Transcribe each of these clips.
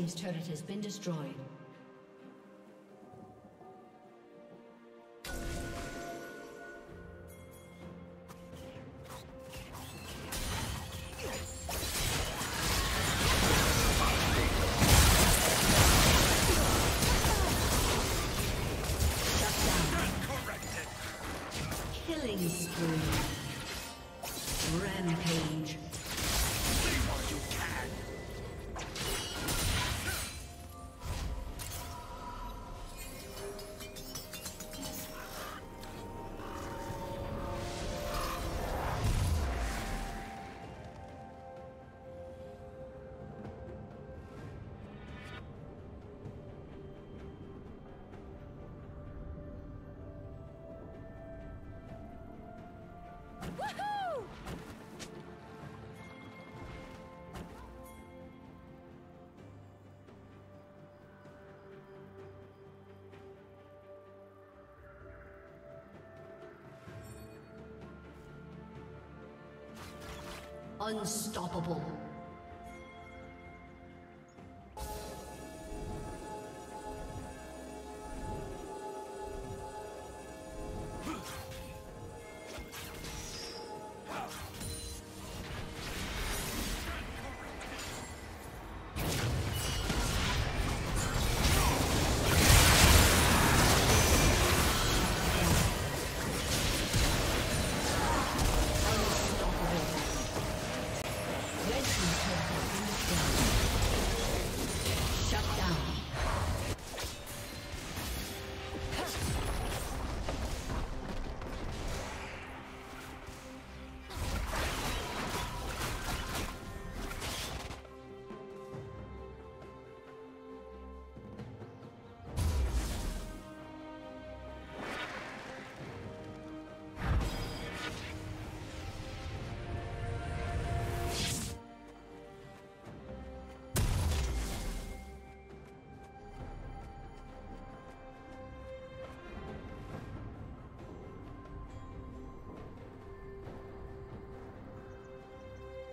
team's turret has been destroyed. Unstoppable.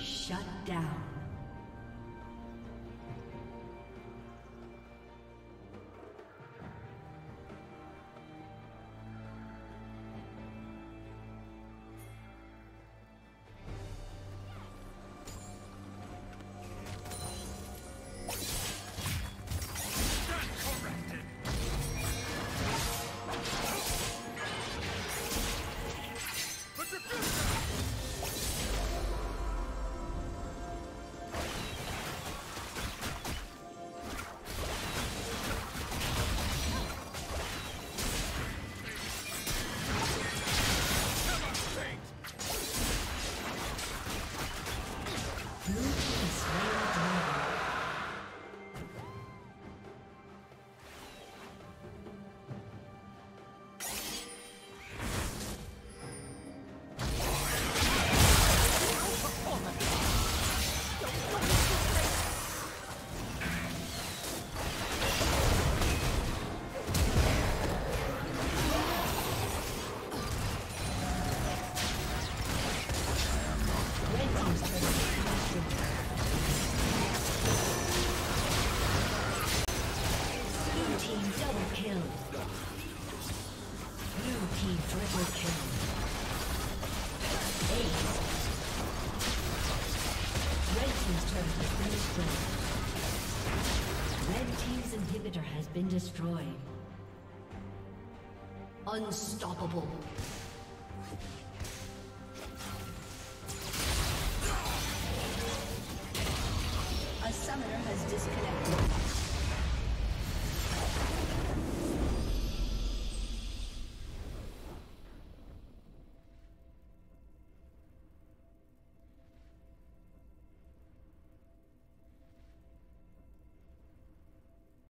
Shut down. Red team's turret has been destroyed. first. Red team's inhibitor has been destroyed. Unstoppable. A summoner has disconnected.